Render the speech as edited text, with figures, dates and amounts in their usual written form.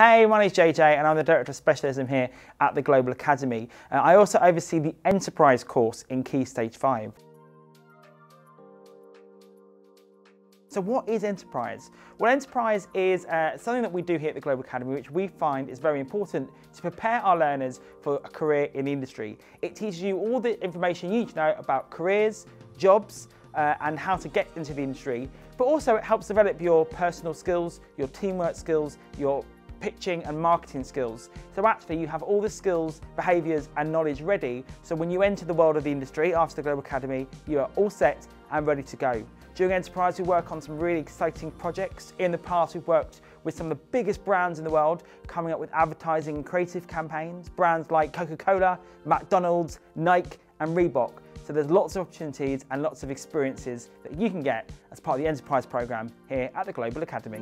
Hey, my name's JJ and I'm the Director of Specialism here at the Global Academy. I also oversee the Enterprise course in Key Stage 5. So what is enterprise? Well, enterprise is something that we do here at the Global Academy, which we find is very important to prepare our learners for a career in the industry. It teaches you all the information you need to know about careers, jobs, and how to get into the industry, but also it helps develop your personal skills, your teamwork skills, your pitching and marketing skills. So actually you have all the skills, behaviours and knowledge ready, so when you enter the world of the industry after the Global Academy, you are all set and ready to go. During Enterprise we work on some really exciting projects. In the past we've worked with some of the biggest brands in the world, coming up with advertising and creative campaigns, brands like Coca Cola, McDonald's, Nike and Reebok. So there's lots of opportunities and lots of experiences that you can get as part of the Enterprise programme here at the Global Academy.